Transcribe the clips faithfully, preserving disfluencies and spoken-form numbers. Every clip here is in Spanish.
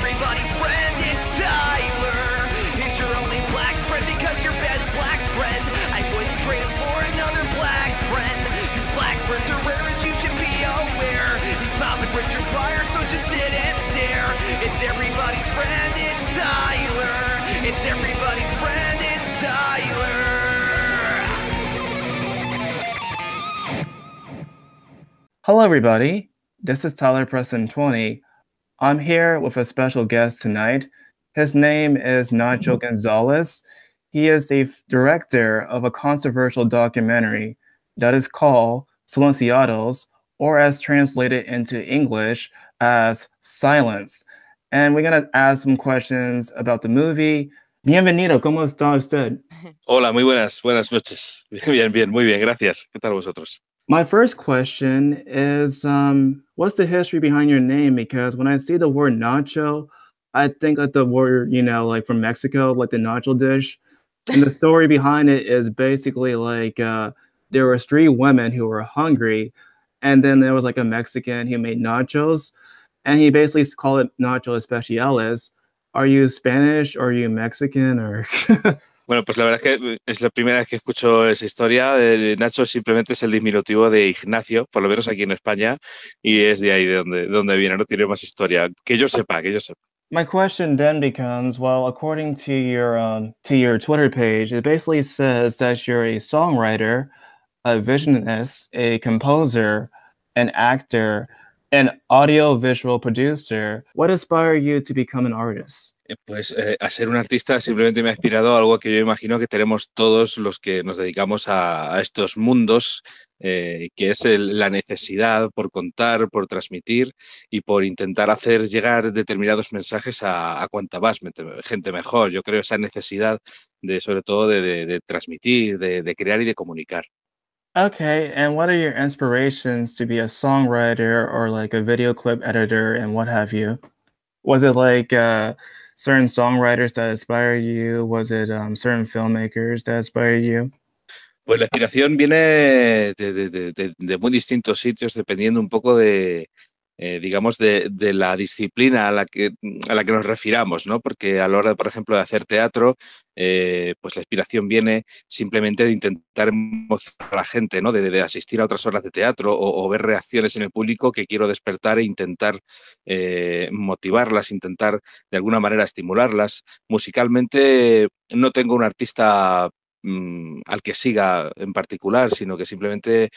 everybody's friend, it's Tyler. He's your only black friend because your best black friend. I wouldn't trade him for another black friend, cause black friends are rare, as you should be aware. He's mobbing Richard Pryor, so just sit and stare. It's everybody's friend, it's Tyler. It's everybody's friend, it's Tyler. Hello everybody, this is Tyler Preston twenty. I'm here with a special guest tonight. His name is Nacho González. He is the director of a controversial documentary that is called Silenciados, or as translated into English as Silence. And we're gonna ask some questions about the movie. Bienvenido, ¿cómo está usted? Hola, muy buenas, buenas noches. Bien, bien, muy bien, gracias. ¿Qué tal vosotros? My first question is, um, what's the history behind your name? Because when I see the word nacho, I think of the word, you know, like from Mexico, like the nacho dish. And the story behind it is basically like uh, there were three women who were hungry. And then there was like a Mexican who made nachos. And he basically called it nacho especiales. Are you Spanish? Or are you Mexican? Or... Bueno, pues la verdad es que es la primera vez que escucho esa historia. Nacho simplemente es el diminutivo de Ignacio, por lo menos aquí en España, y es de ahí de donde, de donde viene, no tiene más historia. Que yo sepa, que yo sepa. My question then becomes, well, according to your, um, to your Twitter page, it basically says that you're a songwriter, a visionist, a composer, an actor, an audiovisual producer. What inspired you to become an artist? Pues eh, a ser un artista simplemente me ha inspirado algo que yo imagino que tenemos todos los que nos dedicamos a, a estos mundos, eh, que es el, la necesidad por contar, por transmitir y por intentar hacer llegar determinados mensajes a, a cuanta más gente mejor. Yo creo esa necesidad de, sobre todo de, de, de transmitir, de, de crear y de comunicar. Okay, and what are your inspirations to be a songwriter or like a video clip editor and what have you? Was it like... Uh, certain songwriters that inspire you? Was it um, certain filmmakers that inspire you? Pues la inspiración viene de, de, de, de muy distintos sitios, dependiendo un poco de, eh, digamos, de, de la disciplina a la que, a la que nos refiramos, ¿no? Porque a la hora, por ejemplo, de hacer teatro, eh, pues la inspiración viene simplemente de intentar emocionar a la gente, ¿no? De, de asistir a otras horas de teatro o, o ver reacciones en el público que quiero despertar e intentar eh, motivarlas, intentar de alguna manera estimularlas. Musicalmente no tengo un artista mmm, al que siga en particular, sino que simplemente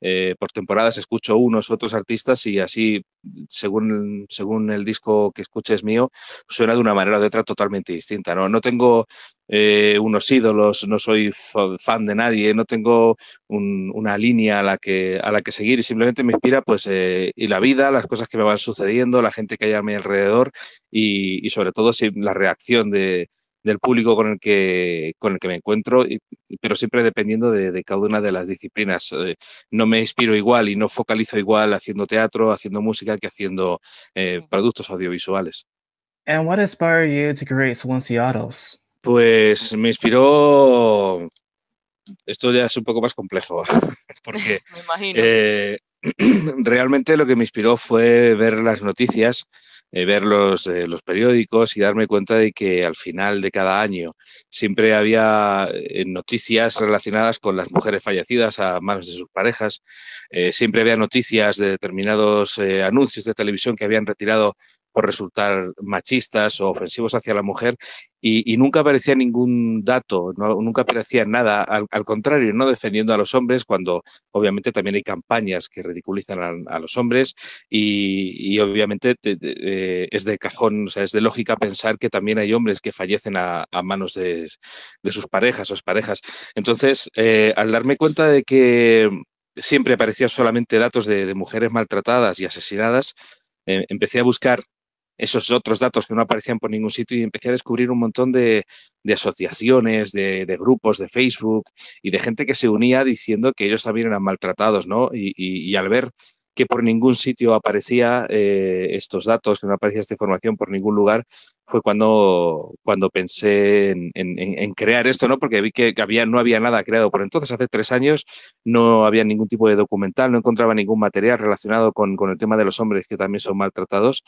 eh, por temporadas escucho unos otros artistas y así, según, según el disco que escuches mío, suena de una manera o de otra totalmente distinta, ¿no? No tengo eh, unos ídolos, no soy fan de nadie, no tengo un, una línea a la, que, a la que seguir y simplemente me inspira pues eh, y la vida, las cosas que me van sucediendo, la gente que hay a mi alrededor y, y sobre todo la reacción de... del público con el que, con el que me encuentro, pero siempre dependiendo de, de cada una de las disciplinas. No me inspiro igual y no focalizo igual haciendo teatro, haciendo música, que haciendo eh, productos audiovisuales. And what inspired you to create Silenciados? Pues me inspiró... Esto ya es un poco más complejo, porque me imagino. Eh, realmente lo que me inspiró fue ver las noticias, Eh, ver los, eh, los periódicos y darme cuenta de que al final de cada año siempre había eh, noticias relacionadas con las mujeres fallecidas a manos de sus parejas, eh, siempre había noticias de determinados eh, anuncios de televisión que habían retirado por resultar machistas o ofensivos hacia la mujer y, y nunca aparecía ningún dato, no, nunca aparecía nada, al, al contrario, no defendiendo a los hombres cuando obviamente también hay campañas que ridiculizan a, a los hombres y, y obviamente te, te, eh, es de cajón, o sea, es de lógica pensar que también hay hombres que fallecen a, a manos de, de sus parejas o exparejas. Entonces, eh, al darme cuenta de que siempre aparecían solamente datos de, de mujeres maltratadas y asesinadas, eh, empecé a buscar esos otros datos que no aparecían por ningún sitio y empecé a descubrir un montón de, de asociaciones, de, de grupos de Facebook y de gente que se unía diciendo que ellos también eran maltratados, ¿no? Y, y, y al ver que por ningún sitio aparecía eh, estos datos, que no aparecía esta información por ningún lugar, fue cuando, cuando pensé en, en, en crear esto, ¿no? Porque vi que había, no había nada creado por entonces. Hace tres años no había ningún tipo de documental, no encontraba ningún material relacionado con, con el tema de los hombres que también son maltratados.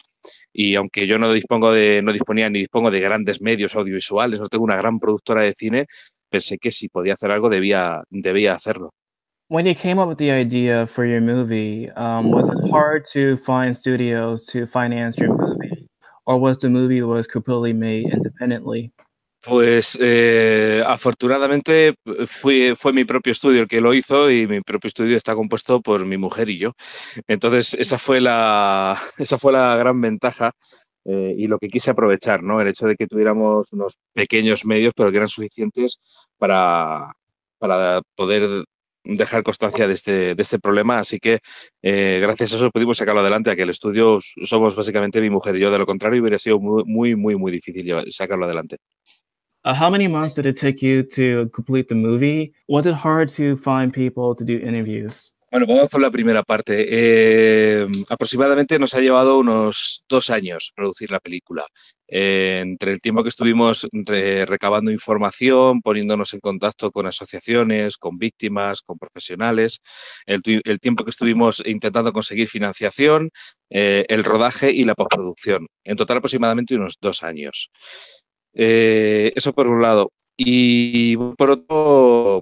Y aunque yo no dispongo de, no disponía ni dispongo de grandes medios audiovisuales, no tengo una gran productora de cine, pensé que si podía hacer algo debía, debía hacerlo. When you came up with the idea for your movie, um, was it hard to find studios to finance your movie? Or was the movie was completely made independently? Pues eh, afortunadamente fui, fue mi propio estudio el que lo hizo, y mi propio estudio está compuesto por mi mujer y yo. Entonces esa fue la, esa fue la gran ventaja. Eh, y lo que quise aprovechar, ¿no? El hecho de que tuviéramos unos pequeños medios, pero que eran suficientes para, para poder dejar constancia de este, de este problema. Así que eh, gracias a eso pudimos sacarlo adelante, a que el estudio somos básicamente mi mujer y yo. De lo contrario, hubiera sido muy, muy, muy, muy difícil sacarlo adelante. Uh, how many months did it take you to complete the movie? Was it hard to find people to do interviews? Bueno, vamos con la primera parte. Eh, aproximadamente nos ha llevado unos dos años producir la película. Eh, entre el tiempo que estuvimos re recabando información, poniéndonos en contacto con asociaciones, con víctimas, con profesionales, el, el tiempo que estuvimos intentando conseguir financiación, eh, el rodaje y la postproducción. En total aproximadamente unos dos años. Eh, eso por un lado. Y por otro,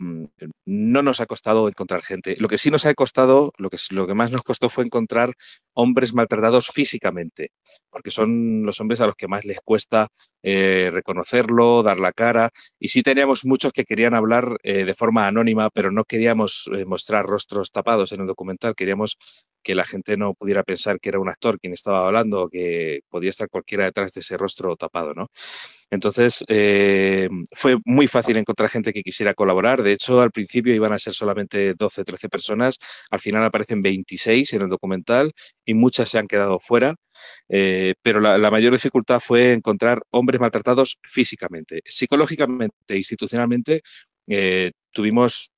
no nos ha costado encontrar gente. Lo que sí nos ha costado, lo que, lo que más nos costó fue encontrar hombres maltratados físicamente, porque son los hombres a los que más les cuesta eh, reconocerlo, dar la cara. Y sí teníamos muchos que querían hablar eh, de forma anónima, pero no queríamos eh, mostrar rostros tapados en el documental. Queríamos que la gente no pudiera pensar que era un actor quien estaba hablando, o que podía estar cualquiera detrás de ese rostro tapado, ¿no? Entonces, eh, fue muy fácil encontrar gente que quisiera colaborar. De hecho, al principio iban a ser solamente doce, trece personas. Al final aparecen veintiséis en el documental y muchas se han quedado fuera. Eh, pero la, la mayor dificultad fue encontrar hombres maltratados físicamente. Psicológicamente, institucionalmente, eh, tuvimos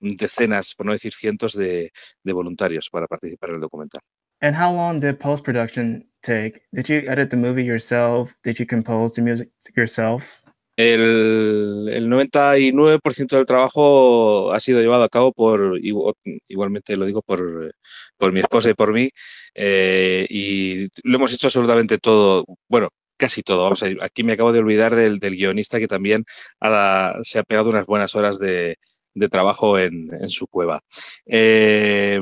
decenas, por no decir cientos, de, de voluntarios para participar en el documental. And how long did post-production take? Did you edit the movie yourself? Did you compose the music yourself? El, el noventa y nueve por ciento del trabajo ha sido llevado a cabo por, igualmente lo digo, por, por mi esposa y por mí, eh, y lo hemos hecho absolutamente todo, bueno, casi todo. Vamos a ver, aquí me acabo de olvidar del, del guionista, que también ha, se ha pegado unas buenas horas de, de trabajo en, en su cueva. Eh,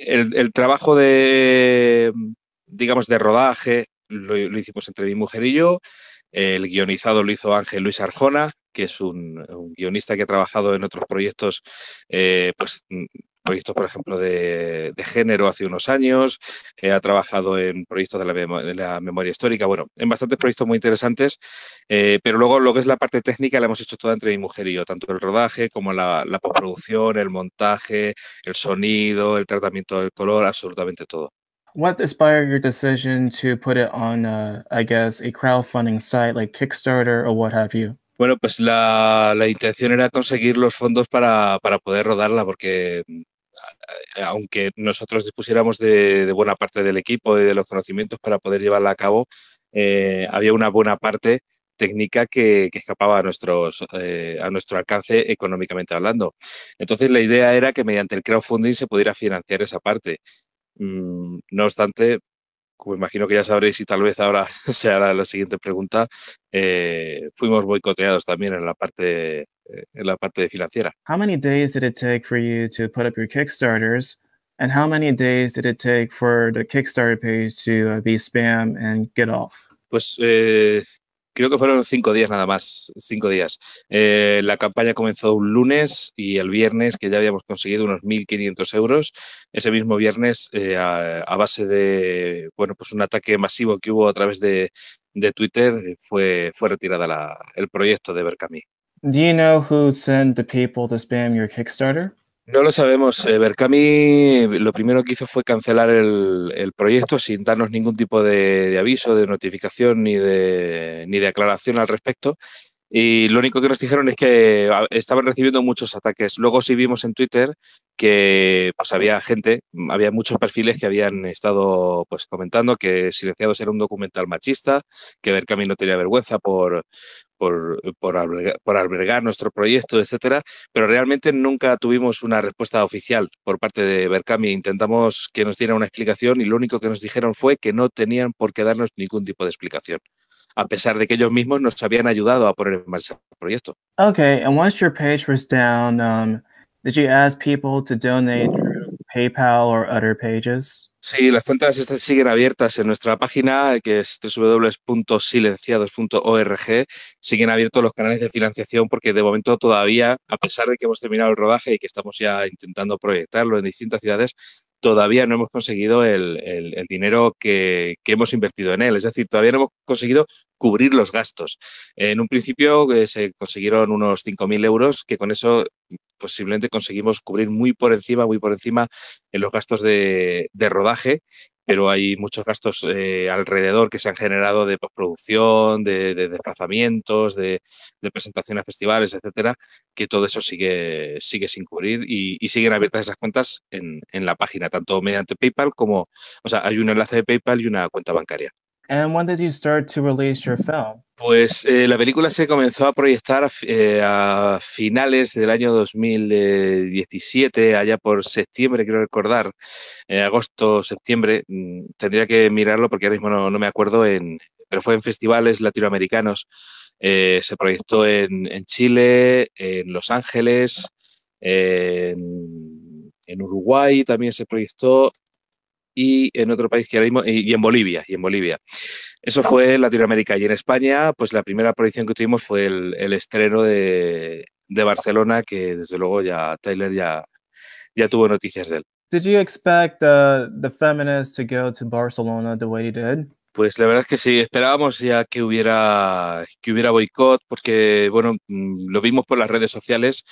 el, el trabajo de, digamos, de rodaje lo, lo hicimos entre mi mujer y yo. El guionizado lo hizo Ángel Luis Arjona, que es un, un guionista que ha trabajado en otros proyectos, eh, pues proyectos, por ejemplo, de, de género hace unos años, eh, ha trabajado en proyectos de la, mem de la memoria histórica, bueno, en bastantes proyectos muy interesantes, eh, pero luego lo que es la parte técnica la hemos hecho toda entre mi mujer y yo, tanto el rodaje como la, la postproducción, el montaje, el sonido, el tratamiento del color, absolutamente todo. What inspired your decision to put it on, uh, I guess, a crowdfunding site like Kickstarter or what have you? Bueno, pues la, la intención era conseguir los fondos para, para poder rodarla, porque aunque nosotros dispusiéramos de, de buena parte del equipo y de los conocimientos para poder llevarla a cabo, eh, había una buena parte técnica que, que escapaba a, nuestros, eh, a nuestro alcance económicamente hablando. Entonces la idea era que mediante el crowdfunding se pudiera financiar esa parte. No obstante, como imagino que ya sabréis, y tal vez ahora se hará la siguiente pregunta, eh, fuimos boicoteados también en la parte, en la parte financiera. How many days did it take for you to put up your Kickstarters, and how many days did it take for the Kickstarter page to be spam and get off? Pues eh, creo que fueron cinco días nada más, cinco días. Eh, la campaña comenzó un lunes y el viernes, que ya habíamos conseguido unos mil quinientos euros, ese mismo viernes, eh, a, a base de bueno, pues un ataque masivo que hubo a través de, de Twitter, fue, fue retirada la, el proyecto de Verkami. Do you know who sent the people to spam your Kickstarter? No lo sabemos. Eh, Verkami lo primero que hizo fue cancelar el, el proyecto sin darnos ningún tipo de, de aviso, de notificación ni de, ni de aclaración al respecto. Y lo único que nos dijeron es que estaban recibiendo muchos ataques. Luego sí vimos en Twitter que pues, había gente, había muchos perfiles que habían estado pues comentando que Silenciados era un documental machista, que Verkami no tenía vergüenza por, por, por, albergar, por albergar nuestro proyecto, etcétera. Pero realmente nunca tuvimos una respuesta oficial por parte de Verkami. Intentamos que nos dieran una explicación y lo único que nos dijeron fue que no tenían por qué darnos ningún tipo de explicación, a pesar de que ellos mismos nos habían ayudado a poner en marcha el proyecto. Okay, and once your page was down, um, did you ask people to donate through PayPal or other pages? Sí, las cuentas estas siguen abiertas en nuestra página, que es w w w punto silenciados punto org. Siguen abiertos los canales de financiación porque de momento todavía, a pesar de que hemos terminado el rodaje y que estamos ya intentando proyectarlo en distintas ciudades, todavía no hemos conseguido el, el, el dinero que, que hemos invertido en él. Es decir, todavía no hemos conseguido cubrir los gastos. En un principio eh, se consiguieron unos cinco mil euros, que con eso posiblemente conseguimos cubrir muy por encima, muy por encima en los gastos de, de rodaje, pero hay muchos gastos eh, alrededor que se han generado de postproducción, de, de desplazamientos, de, de presentación a festivales, etcétera, que todo eso sigue, sigue sin cubrir y, y siguen abiertas esas cuentas en, en la página, tanto mediante PayPal como, o sea, hay un enlace de PayPal y una cuenta bancaria. And when did you start to release your film? Pues eh, la película se comenzó a proyectar a, eh, a finales del año dos mil diecisiete, allá por septiembre, quiero recordar, eh, agosto, septiembre, tendría que mirarlo porque ahora mismo no, no me acuerdo, en, pero fue en festivales latinoamericanos, eh, se proyectó en, en Chile, en Los Ángeles, eh, en, en Uruguay también se proyectó, y en otro país que ahora mismo, y en Bolivia, y en Bolivia. Eso fue en Latinoamérica. Y en España, pues la primera proyección que tuvimos fue el, el estreno de, de Barcelona, que desde luego ya Tyler ya, ya tuvo noticias de él. Did you expect uh, the feminists to go to Barcelona the way you did? Pues la verdad es que sí, esperábamos ya que hubiera, que hubiera boicot, porque bueno, lo vimos por las redes sociales,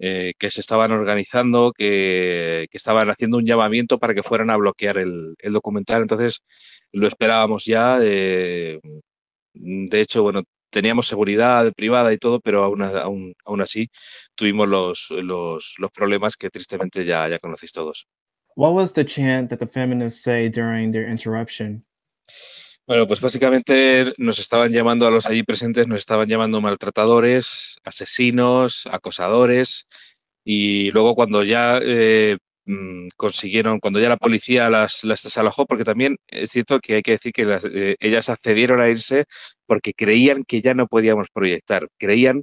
eh, que se estaban organizando, que, que estaban haciendo un llamamiento para que fueran a bloquear el, el documental, entonces lo esperábamos ya, eh, de hecho, bueno, teníamos seguridad privada y todo, pero aún, aún, aún así tuvimos los, los, los problemas que tristemente ya, ya conocéis todos. What was the chant that the feminists say during their interruption? Bueno, pues básicamente nos estaban llamando a los allí presentes, nos estaban llamando maltratadores, asesinos, acosadores y luego cuando ya eh, consiguieron, cuando ya la policía las, las desalojó, porque también es cierto que hay que decir que las, eh, ellas accedieron a irse porque creían que ya no podíamos proyectar, creían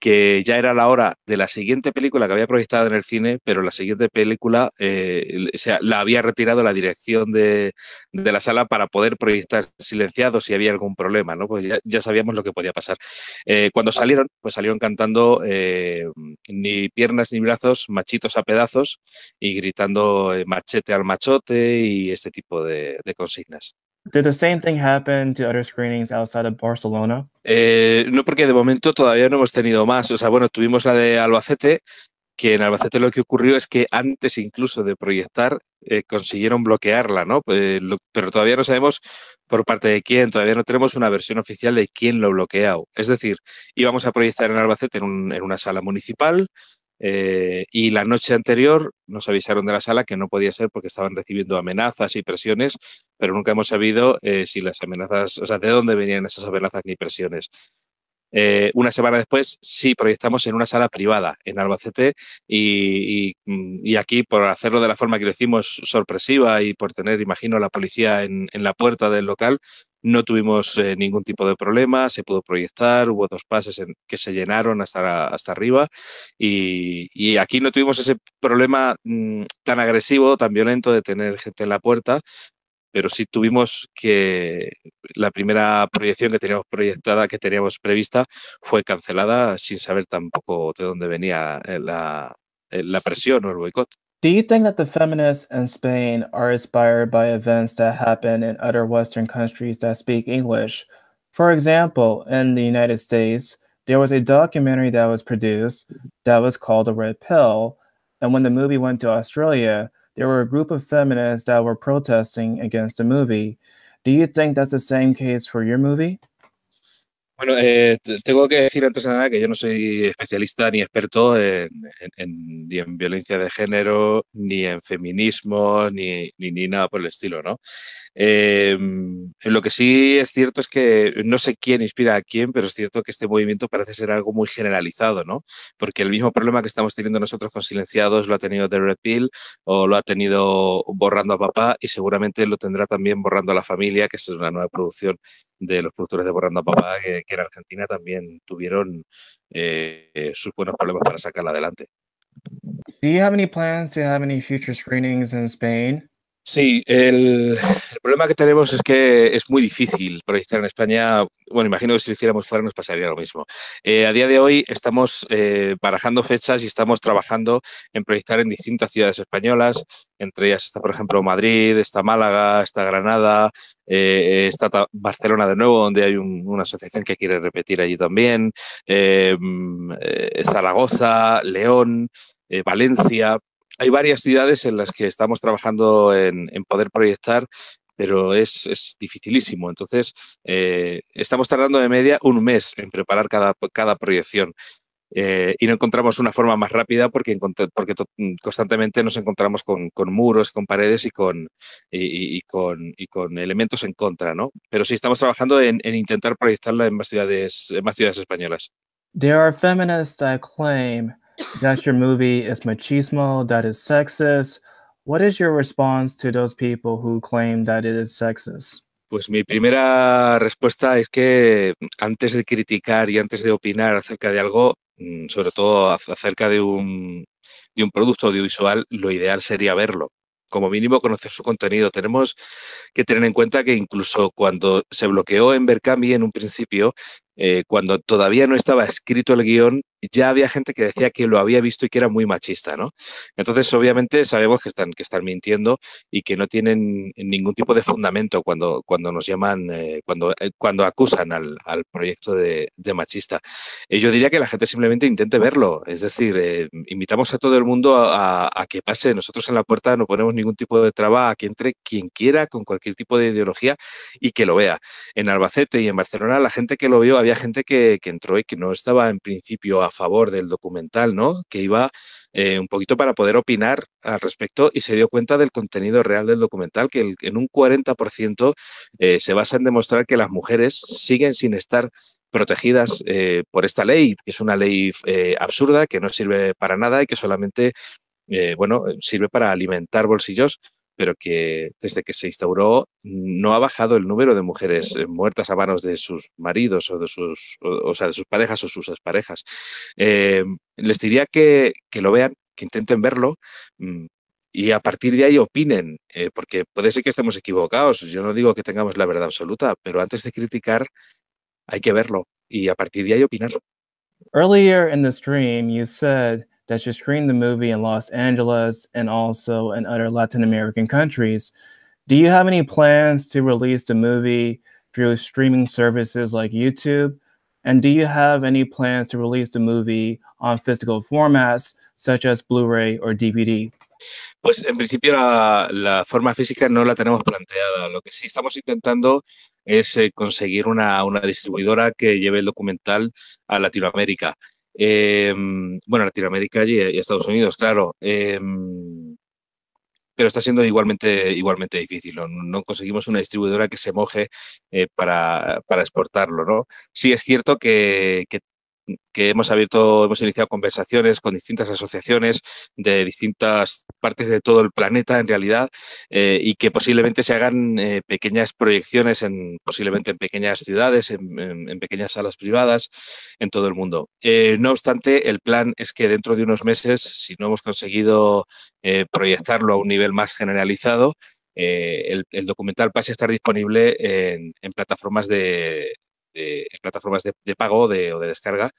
que ya era la hora de la siguiente película que había proyectado en el cine, pero la siguiente película eh, o sea, la había retirado la dirección de, de la sala para poder proyectar Silenciados si había algún problema, ¿no? Pues ya, ya sabíamos lo que podía pasar. Eh, cuando salieron, pues salieron cantando eh, ni piernas ni brazos, machitos a pedazos y gritando eh, machete al machote y este tipo de, de consignas. Did the same thing happen to other screenings outside of Barcelona? Eh, no, porque de momento todavía no hemos tenido más. O sea, bueno, tuvimos la de Albacete, que en Albacete lo que ocurrió es que antes incluso de proyectar eh, consiguieron bloquearla, ¿no? Eh, lo, pero todavía no sabemos por parte de quién, todavía no tenemos una versión oficial de quién lo bloqueó. Es decir, íbamos a proyectar en Albacete en, un, en una sala municipal eh, y la noche anterior nos avisaron de la sala que no podía ser porque estaban recibiendo amenazas y presiones, pero nunca hemos sabido eh, si las amenazas, o sea, de dónde venían esas amenazas ni presiones. Eh, una semana después sí proyectamos en una sala privada en Albacete y, y, y aquí por hacerlo de la forma que lo hicimos sorpresiva y por tener, imagino, a la policía en, en la puerta del local, no tuvimos eh, ningún tipo de problema, se pudo proyectar, hubo dos pases en, que se llenaron hasta, hasta arriba y, y aquí no tuvimos ese problema mmm, tan agresivo, tan violento de tener gente en la puerta. Pero sí tuvimos que la primera proyección que teníamos proyectada, que teníamos prevista, fue cancelada sin saber tampoco de dónde venía la, la presión o el boicot. Do you think that the feminists in Spain are inspired by events that happen in other Western countries that speak English? For example, in the United States, there was a documentary that was produced that was called The Red Pill, and when the movie went to Australia, there were a group of feminists that were protesting against the movie. Do you think that's the same case for your movie? Bueno, eh, te- tengo que decir antes de nada que yo no soy especialista ni experto en, en- en- ni en violencia de género, ni en feminismo, ni, ni, ni nada por el estilo, ¿no? Eh, Lo que sí es cierto es que no sé quién inspira a quién, pero es cierto que este movimiento parece ser algo muy generalizado, ¿no? Porque el mismo problema que estamos teniendo nosotros con Silenciados lo ha tenido The Red Pill o lo ha tenido Borrando a Papá y seguramente lo tendrá también Borrando a la Familia, que es una nueva producción de los productores de Borrando a Papá, que, que en Argentina también tuvieron eh, eh, sus buenos problemas para sacarla adelante. Do you have any plans to have any future screenings in Spain? Sí, el, el problema que tenemos es que es muy difícil proyectar en España. Bueno, imagino que si lo hiciéramos fuera nos pasaría lo mismo. Eh, a día de hoy estamos eh, barajando fechas y estamos trabajando en proyectar en distintas ciudades españolas. Entre ellas está, por ejemplo, Madrid, está Málaga, está Granada, eh, está ta- Barcelona de nuevo, donde hay un- una asociación que quiere repetir allí también, eh, mm, eh, Zaragoza, León, eh, Valencia. Hay varias ciudades en las que estamos trabajando en, en poder proyectar, pero es, es dificilísimo. Entonces, eh, estamos tardando de media un mes en preparar cada, cada proyección. Eh, y no encontramos una forma más rápida porque, encont- porque to- constantemente nos encontramos con, con muros, con paredes y con, y, y- y con, y con elementos en contra, ¿no? Pero sí estamos trabajando en, en intentar proyectarla en más ciudades, en más ciudades españolas. There are feminists that claim that your movie is machismo, that is sexist. What is your response to those people who claim that it is sexist? Pues mi primera respuesta es que antes de criticar y antes de opinar acerca de algo, mm, sobre todo ac- acerca de un, de un producto audiovisual, lo ideal sería verlo. Como mínimo conocer su contenido. Tenemos que tener en cuenta que incluso cuando se bloqueó en Verkami en un principio, eh, cuando todavía no estaba escrito el guión, ya había gente que decía que lo había visto y que era muy machista, ¿no? Entonces, obviamente, sabemos que están, que están mintiendo y que no tienen ningún tipo de fundamento cuando, cuando nos llaman, eh, cuando, eh, cuando acusan al, al proyecto de, de machista. Eh, yo diría que la gente simplemente intente verlo. Es decir, eh, invitamos a todo el mundo a, a- a que pase. Nosotros en la puerta no ponemos ningún tipo de traba a que entre quien quiera con cualquier tipo de ideología y que lo vea. En Albacete y en Barcelona, la gente que lo vio, había gente que, que entró y que no estaba en principio a favor del documental, ¿no? Que iba eh, un poquito para poder opinar al respecto y se dio cuenta del contenido real del documental, que el- en un cuarenta por ciento eh, se basa en demostrar que las mujeres siguen sin estar protegidas eh, por esta ley, que es una ley eh, absurda, que no sirve para nada y que solamente eh, bueno, sirve para alimentar bolsillos, pero que desde que se instauró no ha bajado el número de mujeres eh, muertas a manos de sus maridos o de sus, o, o sea, de sus parejas o sus exparejas. Eh, les diría que, que lo vean, que intenten verlo. mm, Y a partir de ahí opinen, eh, porque puede ser que estemos equivocados. Yo no digo que tengamos la verdad absoluta, pero antes de criticar hay que verlo y a partir de ahí opinar. Earlier in the stream, you said that you screened the movie in Los Angeles and also in other Latin American countries. Do you have any plans to release the movie through streaming services like YouTube? And do you have any plans to release the movie on physical formats such as Blu-ray or D V D? Pues en principio la, la forma física no la tenemos planteada. Lo que sí estamos intentando es eh, conseguir una, una distribuidora que lleve el documental a Latinoamérica. Eh, Bueno, Latinoamérica y, y a Estados Unidos, claro. Eh, pero está siendo igualmente, igualmente difícil. No, no conseguimos una distribuidora que se moje eh, para, para exportarlo, ¿no? Sí es cierto que, que que hemos abierto, hemos iniciado conversaciones con distintas asociaciones de distintas partes de todo el planeta, en realidad, eh, y que posiblemente se hagan eh, pequeñas proyecciones, en, posiblemente en pequeñas ciudades, en, en- en pequeñas salas privadas, en todo el mundo. Eh, no obstante, el plan es que dentro de unos meses, si no hemos conseguido eh, proyectarlo a un nivel más generalizado, eh, el, el documental pase a estar disponible en, en plataformas de, de- en plataformas de, de pago de- o de descarga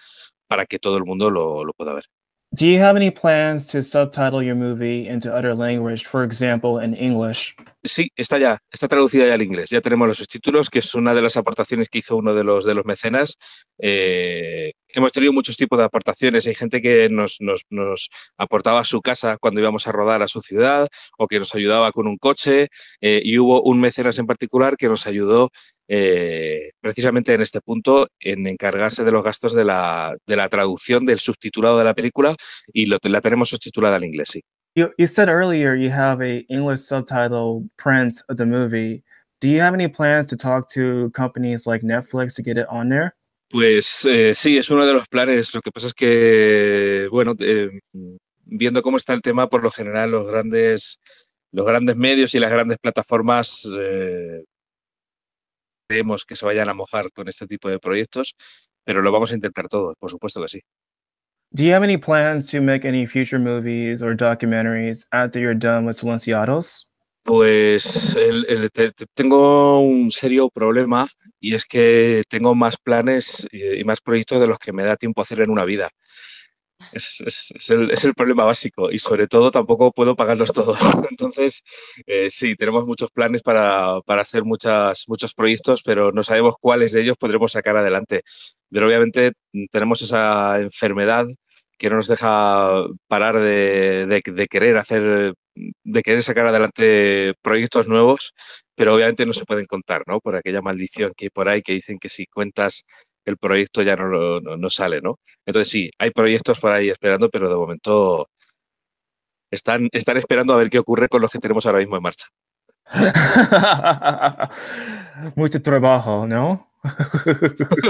para que todo el mundo lo, lo pueda ver. Do you have any plans to subtitle your movie into other language, for example, in English? Sí, está ya, está traducida ya al inglés. Ya tenemos los subtítulos, que es una de las aportaciones que hizo uno de los de los mecenas. Eh, hemos tenido muchos tipos de aportaciones. Hay gente que nos, nos, nos aportaba su casa cuando íbamos a rodar a su ciudad o que nos ayudaba con un coche. Eh, y hubo un mecenas en particular que nos ayudó eh, precisamente en este punto, en encargarse de los gastos de la, de la traducción del subtitulado de la película, y lo, la tenemos subtitulada al inglés, sí. You, you said earlier you have an English subtitle print of the movie. Do you have any plans to talk to companies like Netflix to get it on there? Pues eh, sí, es uno de los planes. Lo que pasa es que, bueno, eh, viendo cómo está el tema, por lo general los grandes, los grandes medios y las grandes plataformas eh, creemos que se vayan a mojar con este tipo de proyectos, pero lo vamos a intentar todos, por supuesto que sí. Do you have any plans to make any future movies or documentaries after you're done with Silenciados? Pues el, el, te, te tengo un serio problema, y es que tengo más planes y, y más proyectos de los que me da tiempo a hacer en una vida. Es, es, es, el, es el problema básico, y sobre todo tampoco puedo pagarlos todos. Entonces, eh, sí, tenemos muchos planes para, para hacer muchas, muchos proyectos, pero no sabemos cuáles de ellos podremos sacar adelante. Pero obviamente tenemos esa enfermedad que no nos deja parar de, de, de querer hacer, de querer sacar adelante proyectos nuevos, pero obviamente no se pueden contar, ¿no? Por aquella maldición que hay por ahí que dicen que si cuentas el proyecto ya no, no, no sale, ¿no? Entonces sí, hay proyectos por ahí esperando, pero de momento están, están esperando a ver qué ocurre con los que tenemos ahora mismo en marcha. Mucho trabajo, ¿no?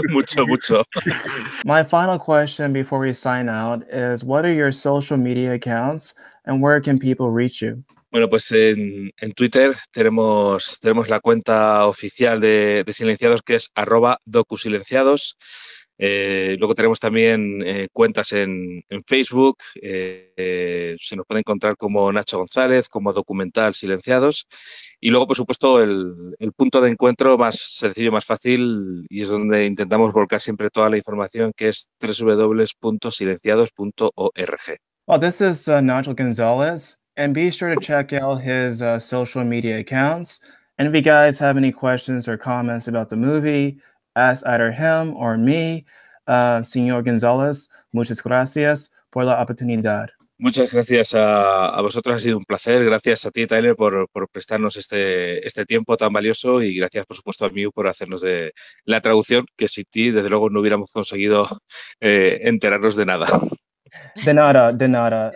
mucho, mucho. My final question before we sign out is, what are your social media accounts and where can people reach you? Bueno, pues en, en Twitter tenemos, tenemos la cuenta oficial de, de Silenciados, que es arroba docusilenciados. Eh, luego tenemos también eh, cuentas en, en Facebook. Eh, eh, se nos puede encontrar como Nacho González, como Documental Silenciados. Y luego, por supuesto, el, el punto de encuentro más sencillo, más fácil, y es donde intentamos volcar siempre toda la información, que es w w w punto silenciados punto org. Well, this is uh, Nacho González. And be sure to check out his uh, social media accounts. And if you guys have any questions or comments about the movie, ask either him or me. Uh, Señor González, muchas gracias por la oportunidad. Muchas gracias a, a vosotros, ha sido un placer. Gracias a ti, Tyler, por, por prestarnos este, este tiempo tan valioso, y gracias, por supuesto, a Miu por hacernos de la traducción, que sin ti, desde luego, no hubiéramos conseguido eh, enterarnos de nada. De nada, de nada.